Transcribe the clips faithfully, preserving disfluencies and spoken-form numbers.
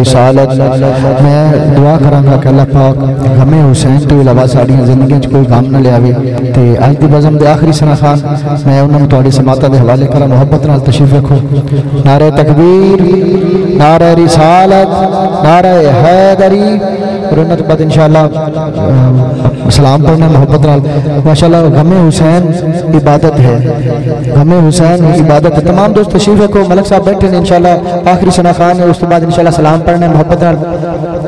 रिसालत मैं दुआ करांगा कि अल्लाह पाक गमे हुसैन तो इलावा साड़ियाँ जिंदगी कोई गम न लिया। तो अज के बज़म के आखिरी सना खान मैं उन्होंने थोड़ी समाता के हवाले करा। मुहब्बत नाल तशरीफ रखो। नारे तकबीर, नारे रिसालत, नारे हैदरी और उन्होंने बाद इंशाअल्लाह सलाम पढ़ना। मुहब्बत नाल माशाअल्लाह गमे हुसैन इबादत है, गमे हुसैन इबादत है। तमाम दोस्त तशरीफ रखो। मलक साहब बैठे ने इंशाअल्लाह आखिरी सना खान है, उसके बाद इंशाअल्लाह सलाम पढ़ना। मोहब्बत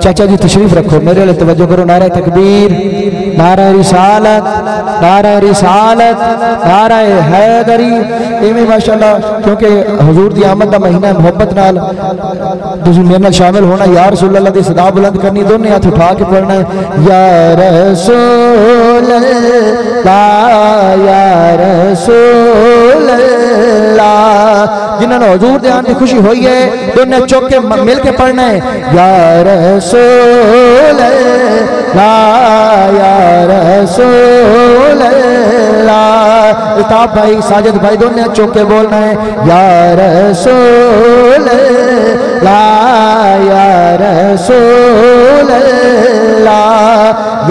चाचा जी तशरीफ रखो, मेरे लिए तवज्जो करो। नारा तकबीर, नारा रिसालत, नारा रिसालत, नारा हैदरी। इवें माशाल्लाह क्योंकि हुजूर दी आमद का महीना है। मोहब्बत नाल तुसीं मेरे नाल शामिल होना। या रसूल अल्लाह दी सदा बुलंद करनी, दोनों हाथ उठा के पढ़ना है। या रसूल अल्लाह, या रसूल अल्लाह। जिन्होंने हुजूर दे आने की खुशी हुई है, दोनों चौक के मिल के पढ़ना है। या रसूल अल्लाह, या रसूल अल्लाह। इताब भाई, साजिद भाई, दोनों चौक के बोलना है। या रसूल अल्लाह, या रसूल अल्लाह,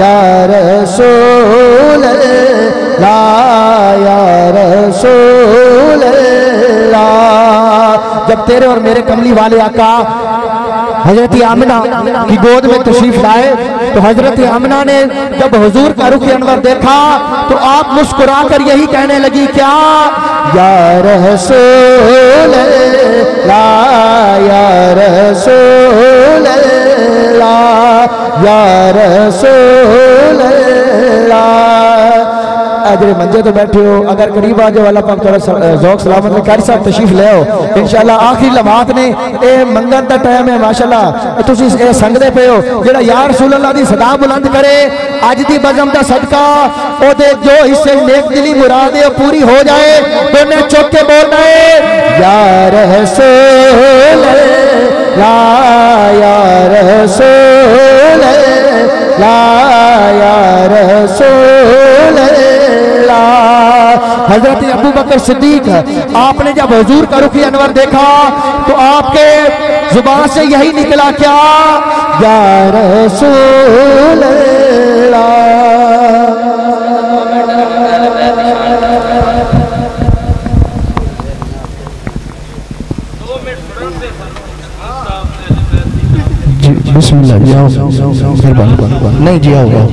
या रसूल अल्लाह, या रसूल अल्लाह। जब तेरे और मेरे कमली वाले आका हजरत आमना की गोद में तशरीफ लाए, तो हजरत आमना ने जब हुजूर का रुख अनवर देखा तो आप मुस्कुरा कर यही कहने लगी, क्या या रसूल अल्लाह, या रसूल अल्लाह, या रसूल अल्लाह। अगर मंजे तो बैठे हो, अगर करीब आ जाओ वाला पाक थोड़ा जौक सलामत में कारी साहब तशरीफ ले आओ। इंशाल्लाह आखिरी लम्हात ने ये मंगन का टाइम है। माशाल्लाह तुम संगते पे हो। जेड़ा या रसूल अल्लाह की सदा बुलंद करे, अज की बज़म का सदका ओदे जो हिस्से नेक दिली मुराद पूरी हो जाए। दोनों चुप के बोलना है। या रसूल अल्लाह, या रसूल अल्लाह, या रसूल अल्लाह। हजरत अबू बकर सिद्दीक आपने जब हुजूर का रुख अनवर देखा तो आपके जुबान से यही निकला, क्या या रसूल अल्लाह। बिस्मिल्लाह जी आओ, नहीं जी आओ आओ।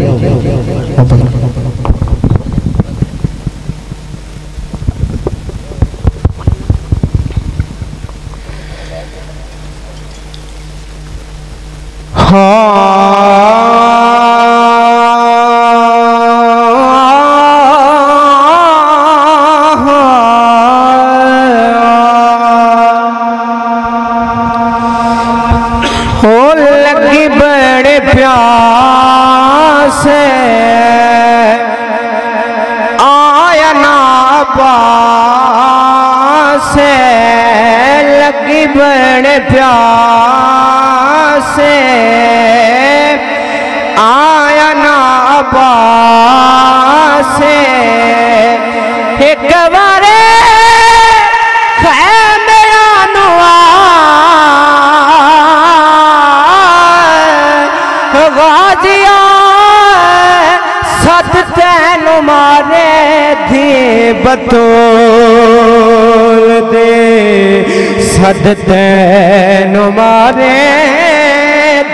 सदतैन मारे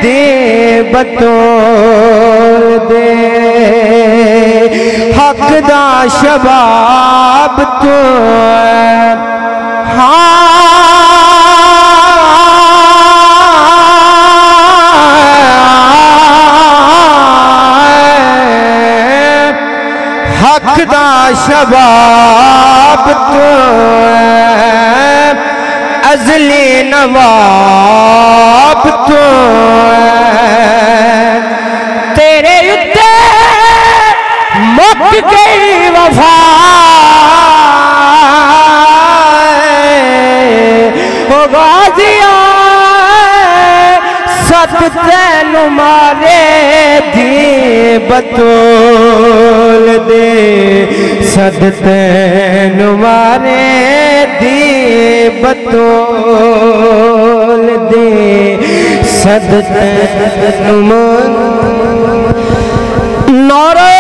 दे बतौल दे हक दा शबाब तो हाँ हक दा शबाब तो अजली नवाब तो तेरे युद्धे मुक गई वफा ओ गाजिया सत तैन मारे दी बतौल दे सत तैन मारे दी बतौल दे सदते नुमान नारा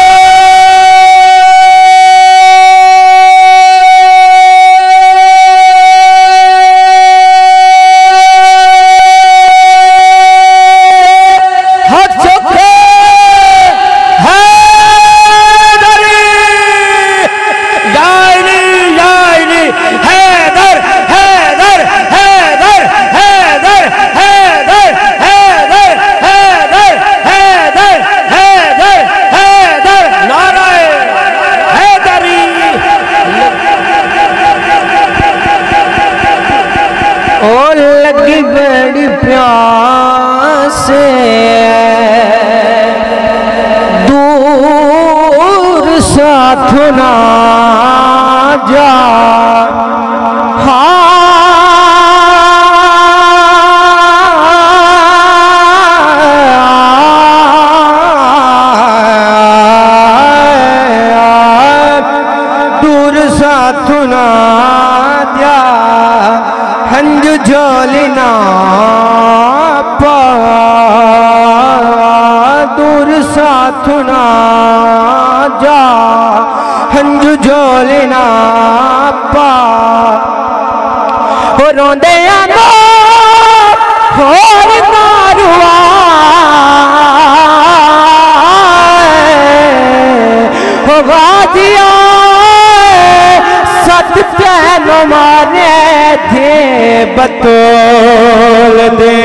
बतौल दे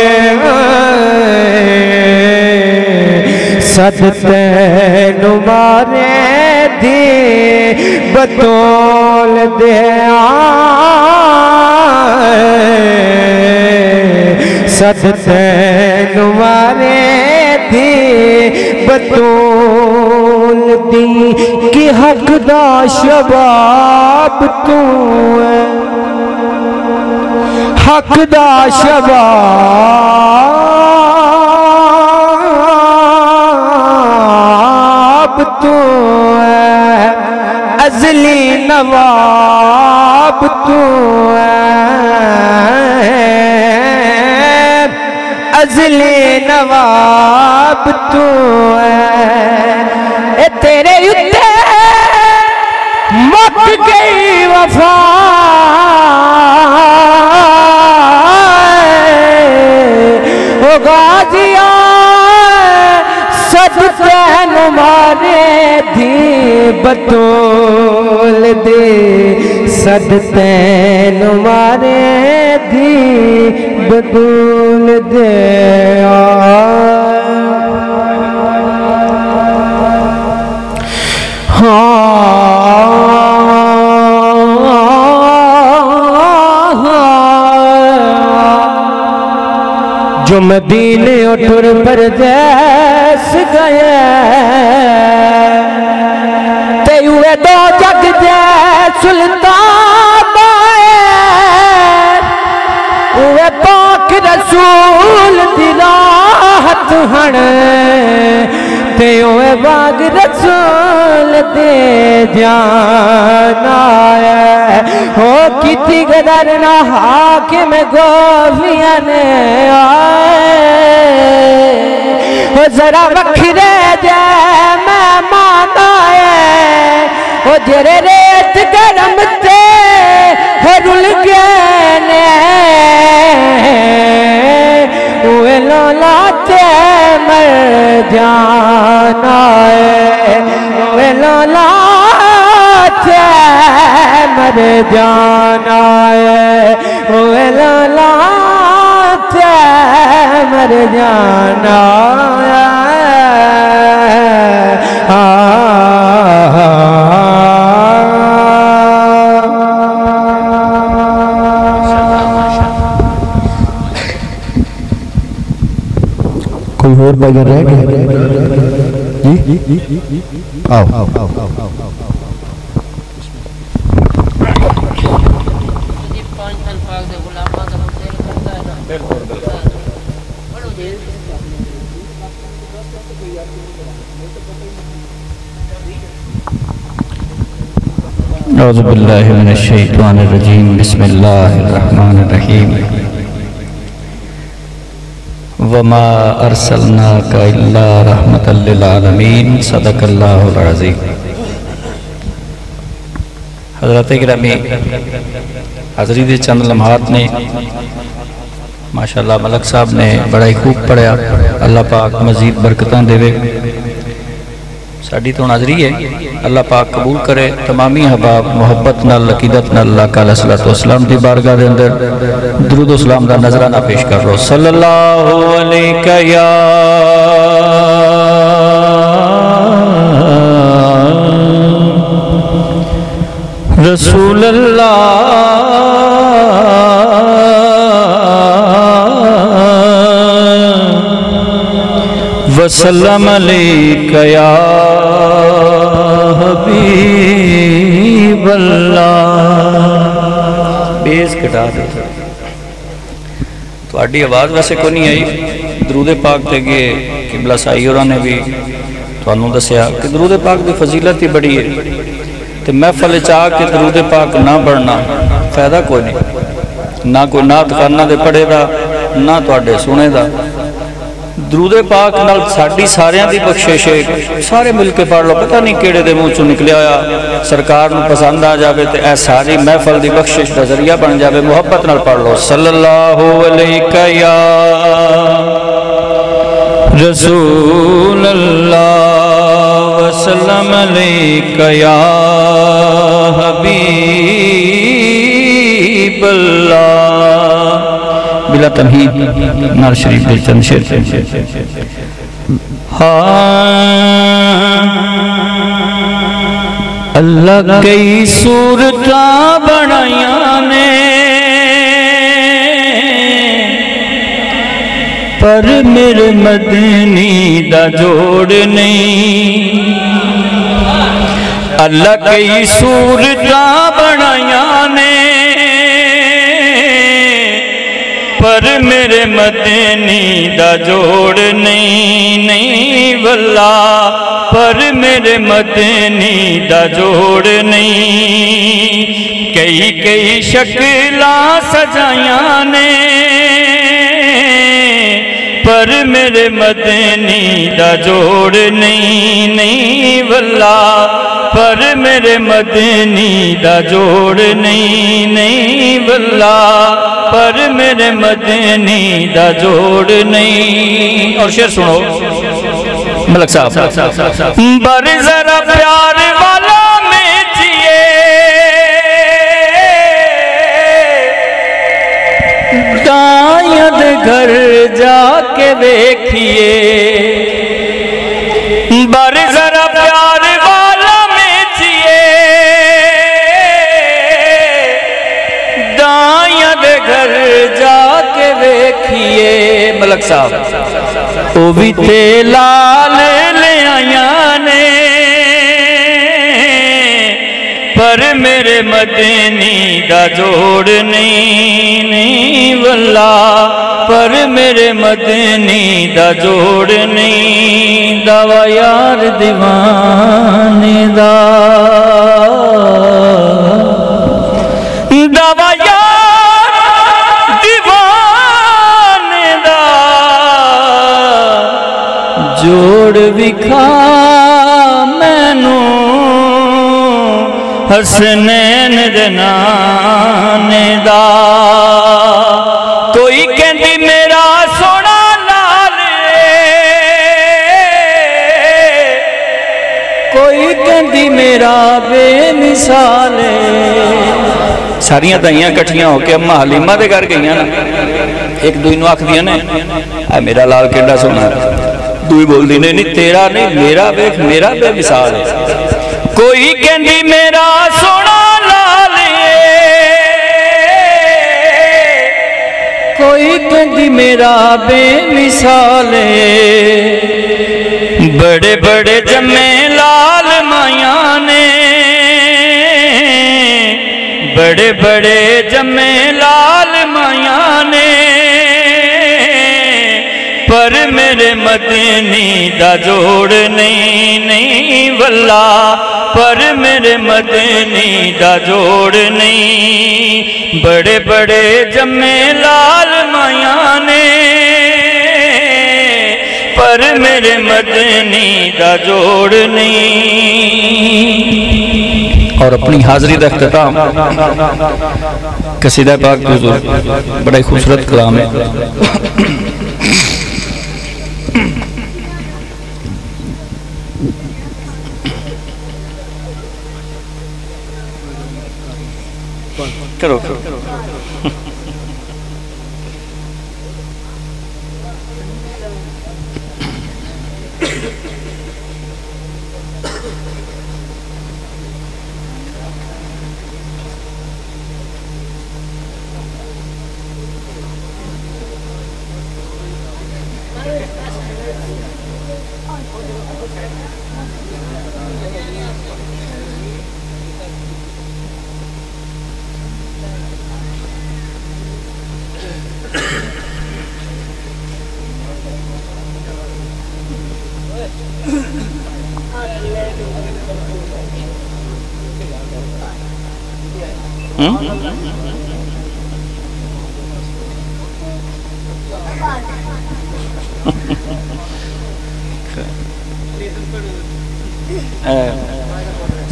सदते नुमारे दे बतौल दे सदते नुमारे दे बतौल दी कि हकदा शबाब तू हकदा शबाब तू है अजली नवाब तू है अजली नवाब तू है तेरे युद्धे मक गई वफा गाजिया सदते नुमारे दी बतौल दे सदते नुमारे दी बतौल दे जो मदीने उठुर परदेस गए ते हुए दो जग जय सुल्तान हुए पाक रसूल दी राहत हण ते हुए बाग रसूल दे जाना हो किती गदर ना हाकिम गोविया ने आए जरा बखरे जै मैं माना है जरे रेत गरम ते रुल गए ने लोला ते मर जाना है लोला ते मर जाना है लोला ते मर जाना कोई और बगैर रह गया जी आओ औज़ुबिल्लाहि मिनश्शैतानिर्रजीम बिस्मिल्लाहिर्रहमानिर्रहीम वमा अर्सलनाका इल्ला रहमतल लिल आलमीन। सदकल्लाहुल अज़ीम। हज़रात गिरामी, हाज़री दे चंद लम्हात ने माशाल्लाह मलक साहब ने बड़ा ही खूब पढ़िया। अल्लाह पाक मजीद बरकतां देवे। साडी तो हाज़री है, अल्लाह पाक कबूल करे। तमामी हबाब मुहब्बत नाल अकीदत नाल सलाम दी बारगाह दे अंदर दुरूद सलाम दा नजराना पेश कर लो। सल्लल्लाहु अलैका या रसूल अल्लाह वसल्लम अलैका या बेस घटा दो। थोड़ी आवाज़ वैसे को नहीं आई। दरूद पाक के अगे किबला साई होरां ने भी तुहानूं दस्या कि दरूद पाक की फजीलत ही बड़ी है। तो महफल च आके दरूद पाक ना पढ़ना फायदा कोई नहीं, ना कोई ना दुकाना दे पढ़े दा ना तुहाडे सुने दा। दरूद पाक नाल साडी सारियां दी बख्शिश है। सारे मिल के पढ़ लो, पता नहीं किहड़े दे मूँह चों निकलिया होया। सरकार नूं पसंद आ जावे तो यह सारी महफल दी बख्शिश दा जरिया बन जावे। मुहब्बत नाल पढ़ लो। सल्लल्लाहु अलैका या रसूल अल्लाह वसल्लम अलैका या हबीब अल्लाह। बिला तमहीद नार शरीफ दे चंद शेर। अल्लाह कई सूरता बनाया ने पर मेरे मदनी दा जोड़ नहीं। अल्लाह कई सूरता बनाया ने पर मेरे मदनी दा जोड़ नहीं। नहीं वल्ला पर मेरे मदनी दा जोड़ नहीं। कई कई शक्ला सजाया ने पर मेरे मदनी दा जोड़ नहीं। नहीं वल्ला पर मेरे मदनी दा जोड़ नहीं। नहीं वल्ला पर मेरे मदनी दा जोड़ नहीं। और शेर सुनो मलक साहब। बर जरा प्यार वाला में जिए दायद घर जाके देखिए। बर जरा प्यार घर जाके देखिए। मलक साहब वो भी थे लाल ले आया ने पर मेरे मदनी दा जोड़ नहीं। नहीं वल्ला पर मेरे मदनी दा जोड़ नहीं। दावा यार दीवाने दा दावा जोड़ विखा मैनू हसनैन जनाने दा। कोई कहती मेरा सोना लाल कोई कहती मेरा बेमिसाल। सारिया ताइयां कट्ठियां होके अम्मा हलीमा दे घर गई ना। एक दूई नूं आखदियां ने आ मेरा लाल केड़ा सोना है। तू बोलती नहीं नहीं तेरा नहीं मेरा बेख मेरा बेमिसाल। कोई कहती मेरा सोना लाल कोई कहती मेरा बेमिसाल। बड़े बड़े जमे लाल माया ने बड़े बड़े जमे लाल माया ने पर मेरे मदनी दा जोड़ नहीं। नहीं वल्ला पर मेरे मदनी दा जोड़ नहीं। बड़े बड़े जमे लाल माया ने पर मेरे मदनी दा जोड़ नहीं। और अपनी हाजिरी का अख्ताम कसीदा पाक बड़ा ही खूबसूरत कलाम है। करो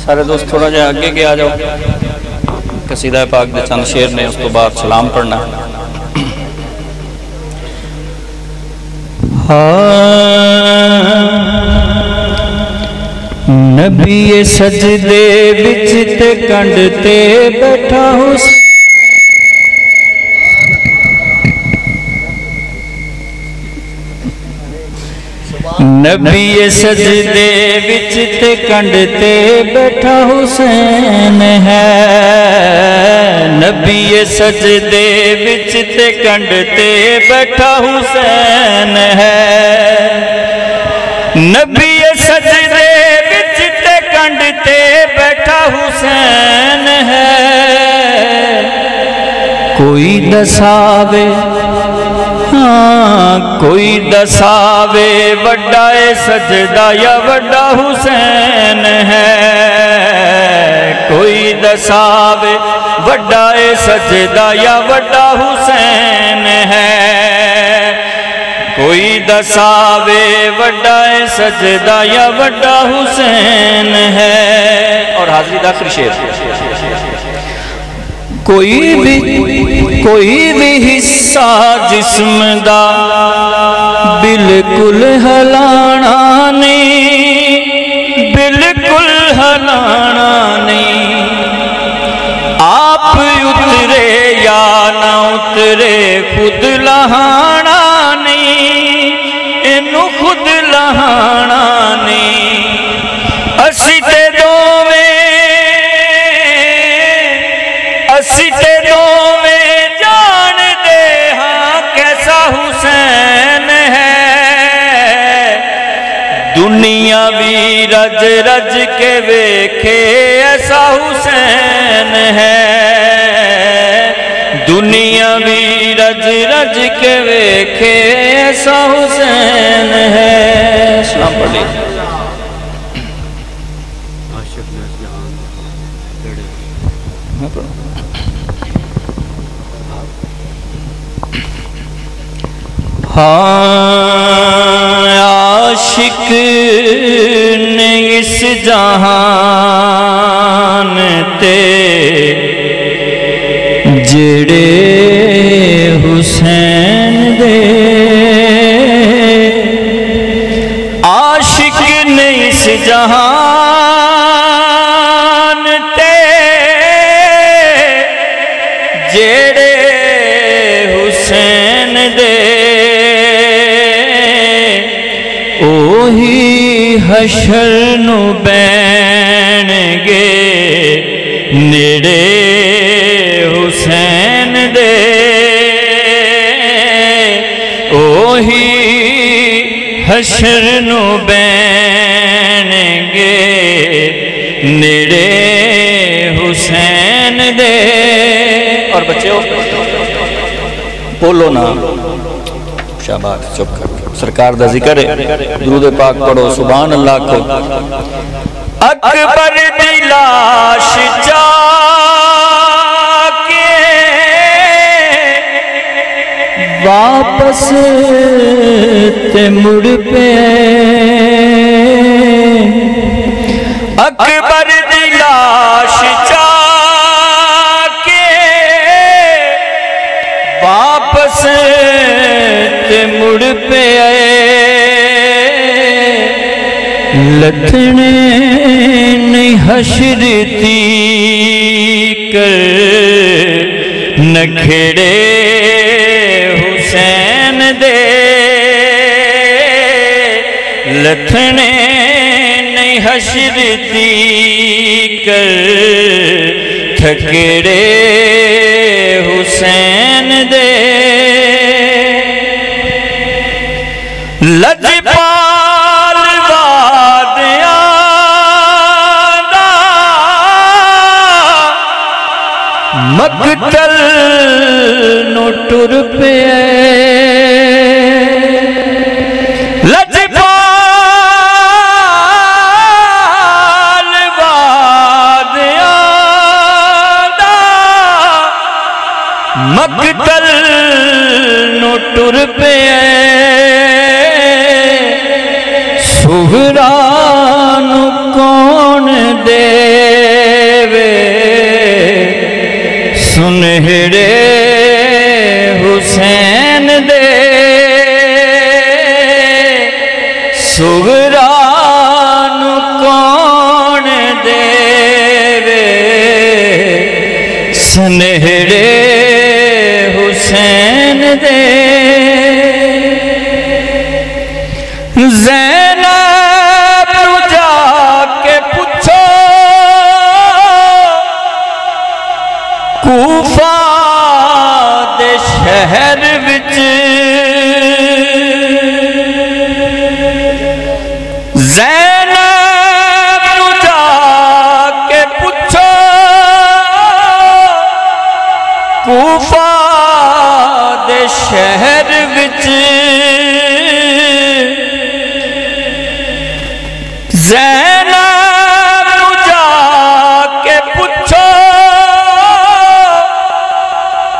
सारे दोस्त थोड़ा जा आगे के आ जाओ। कसीदा पाक दे चंद शेर ने उसके बाद सलाम पढ़ना। हाँ नबी सजदे बिच ते कंड ते बैठा हुस नबी सजदे बिच ते कंड ते बैठा हुसैन है। नबी सजदे बिच ते कंड ते बैठा हुसैन है। नबी सजदे बिच ते कंड ते बैठा हुसैन है। कोई दसावे कोई दसावे बड़ा ए सजदा या बड़ा हुसैन है। कोई दसावे बड़ा ए सजदा या बड़ा हुसैन है। कोई दसावे बड़ा ए सजदा या बड़ा हुसैन है। और हाजरी दा आखिरी शेर। कोई भी कोई भी हिस्सा जिस्म दा बिल्कुल हलाना नहीं, बिल्कुल हलाना नहीं। आप उतरे या ना उतरे खुद लहाना नहीं, इनू खुद लहाना नहीं। असी ते दोवे असी ते दोवे हुसैन है। दुनिया भी रज रज के वेखे ऐसा हुसैन है। दुनिया भी रज रज के वेखे ऐसा हुसैन है। सलाम पढ़िए। हाँ आशिक ने इस जहान ते जड़े हुसैन दे। आशिक ने इस जहान ते जड़े हुसैन दे। ओही हशर नु बैन गे नेड़े हुसैन दे। ओही हशर नु बैन गे नेड़े हुसैन दे। और बच्चों बोलो ना शाबाश। चुप कर। सरकार दा जिक्र है। दुरूद पाक पढ़ो। सुभान अल्लाह को। अकबर दी लाश चाके वापस ते मुड़ पे अकबर दी लाश चाके वापस ते मुड़ पे लथने नहीं हशरती कर नखेड़े हुसैन दे लथने नहीं हशरती कर ठकेड़े हुसैन दे मकतल नो टुर पे लजपाल वादिया मकतल नो टुर पे सुहरान कौन देवे सुनहरे हुसैन दे सुगरान कौन देवे सुनहरे हुसैन दे कूफा दे शहर विच ज़ैनब नूं जाके पुछो कूफा दे शहर विच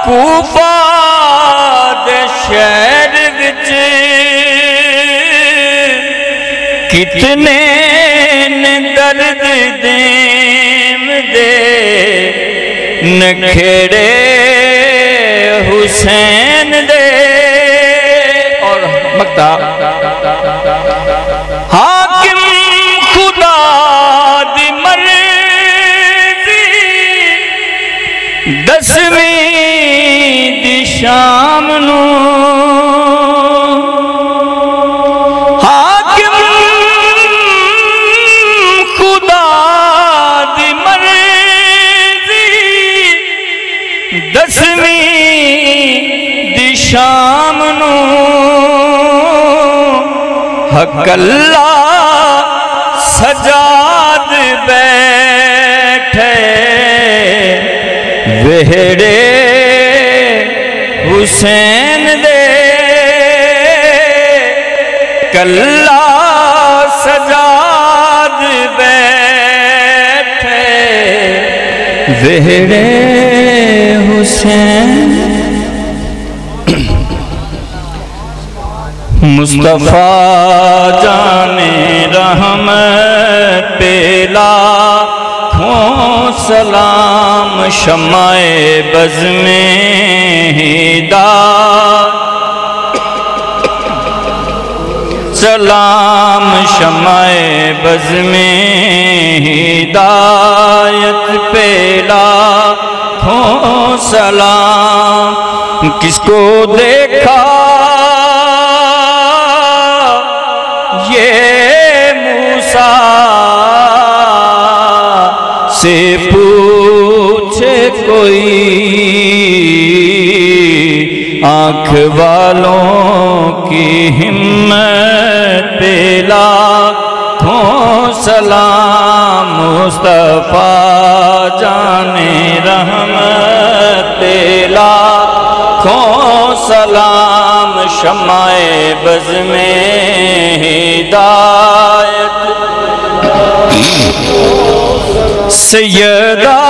कूफा दे शहर विच कितने ने दर्द देम दे नखेड़े हुसैन दे और मक्ता हाकिम खुदा दी मर्जी दसवीं शाम नू हाकिम खुदा दी मर्जी दसवीं दी शाम नू हक अल्लाह सजाद बैठे वेहड़े हुसैन दे कल्ला सजाद बैठे वेहड़े हुसैन मुस्तफा जाने रहमत पेला सलाम शमाए बज़ में हिदा सलाम शमाए बज़ में हिदायत पेला हो सलाम किसको देखा ये मूसा से पूछे कोई आँख वालों की हिम्मत पेला हो सलाम मुस्तफा जाने रहमत पेला हो सलाम शमाए बज़ में हिदायत सैयदा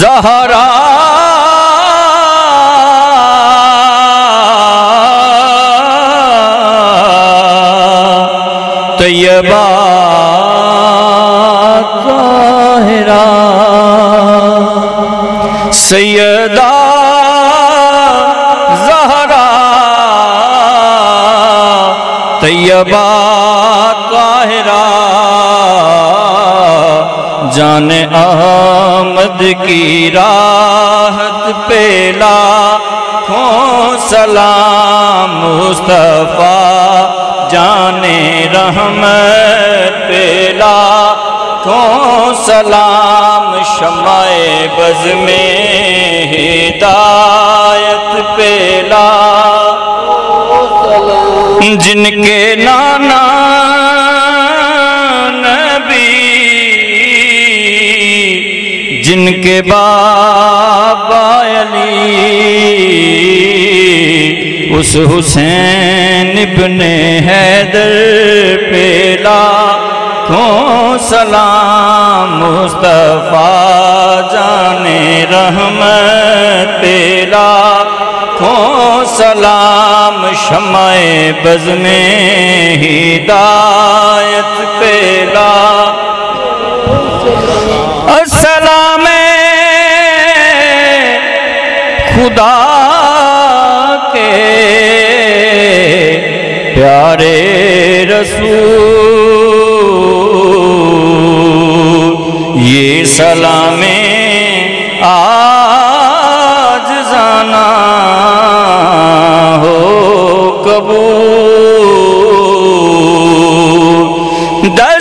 जा जहरा तैयबा ताहिरा सैयदा जहरा तैयबा ताहिरा जाने अहमद की राहत पे लाखों सलाम मुस्तफा जाने रहमत पे लाखों सलाम शमाए बज़ में हिदायत पे लाखों जिनके नाना जिनके बाबा अली उस हुसैन इब्ने हैदर पे लाखों सलाम मुस्तफा जाने रहमत पे लाखों सलाम शमाए बज़ में हिदायत पे लाखों सलामे खुदा के प्यारे रसूल ये सलामे आज जाना हो कबूल दस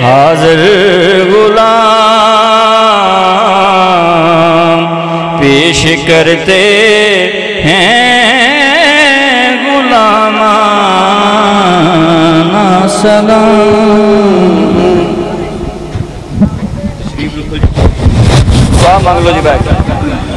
हाज़िर गुलाम पेश करते हैं गुलामाना सलाम। वाह मांग लो जी भाई।